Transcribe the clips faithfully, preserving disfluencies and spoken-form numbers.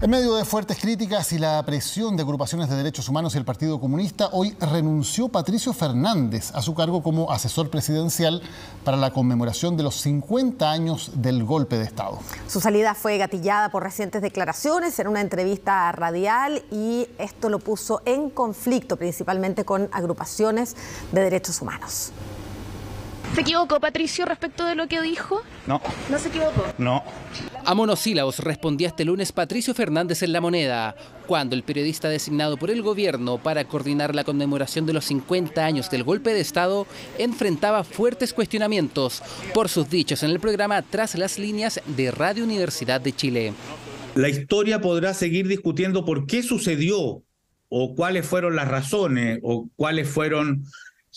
En medio de fuertes críticas y la presión de agrupaciones de derechos humanos y el Partido Comunista, hoy renunció Patricio Fernández a su cargo como asesor presidencial para la conmemoración de los cincuenta años del golpe de Estado. Su salida fue gatillada por recientes declaraciones en una entrevista radial y esto lo puso en conflicto principalmente con agrupaciones de derechos humanos. ¿Se equivocó, Patricio, respecto de lo que dijo? No. ¿No se equivocó? No. A monosílabos respondía este lunes Patricio Fernández en La Moneda, cuando el periodista designado por el gobierno para coordinar la conmemoración de los cincuenta años del golpe de Estado enfrentaba fuertes cuestionamientos por sus dichos en el programa Tras las líneas de Radio Universidad de Chile. La historia podrá seguir discutiendo por qué sucedió, o cuáles fueron las razones, o cuáles fueron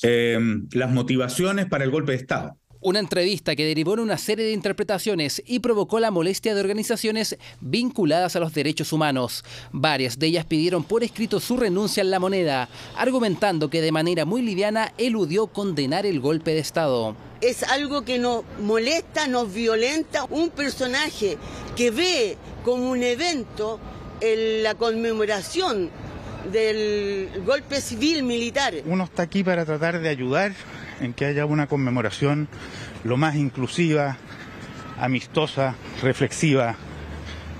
Eh, las motivaciones para el golpe de Estado. Una entrevista que derivó en una serie de interpretaciones y provocó la molestia de organizaciones vinculadas a los derechos humanos. Varias de ellas pidieron por escrito su renuncia en La Moneda, argumentando que de manera muy liviana eludió condenar el golpe de Estado. Es algo que nos molesta, nos violenta. Un personaje que ve como un evento en la conmemoración del golpe civil militar. Uno está aquí para tratar de ayudar en que haya una conmemoración lo más inclusiva, amistosa, reflexiva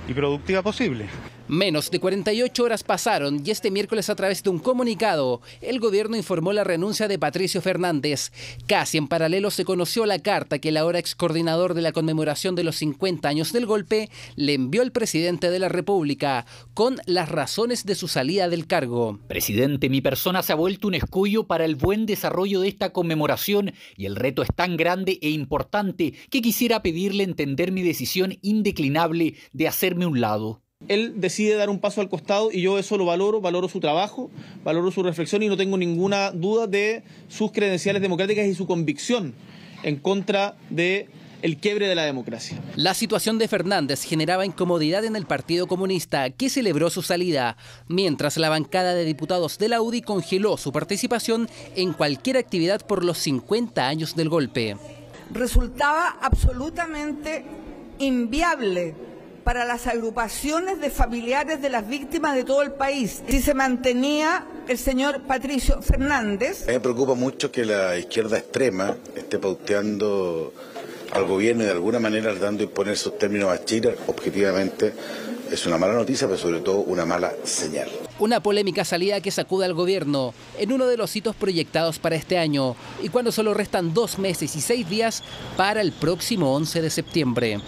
y productiva posible. Menos de cuarenta y ocho horas pasaron y este miércoles, a través de un comunicado, el gobierno informó la renuncia de Patricio Fernández. Casi en paralelo se conoció la carta que el ahora excoordinador de la conmemoración de los cincuenta años del golpe le envió el presidente de la República con las razones de su salida del cargo. Presidente, mi persona se ha vuelto un escollo para el buen desarrollo de esta conmemoración y el reto es tan grande e importante que quisiera pedirle entender mi decisión indeclinable de hacerme un lado. Él decide dar un paso al costado y yo eso lo valoro, valoro su trabajo, valoro su reflexión y no tengo ninguna duda de sus credenciales democráticas y su convicción en contra de el quiebre de la democracia. La situación de Fernández generaba incomodidad en el Partido Comunista, que celebró su salida, mientras la bancada de diputados de la U D I congeló su participación en cualquier actividad por los cincuenta años del golpe. Resultaba absolutamente inviable para las agrupaciones de familiares de las víctimas de todo el país si se mantenía el señor Patricio Fernández. A mí me preocupa mucho que la izquierda extrema esté pauteando al gobierno y de alguna manera dando de imponer sus términos a Chile. Objetivamente es una mala noticia, pero sobre todo una mala señal. Una polémica salida que sacude al gobierno en uno de los hitos proyectados para este año y cuando solo restan dos meses y seis días para el próximo once de septiembre.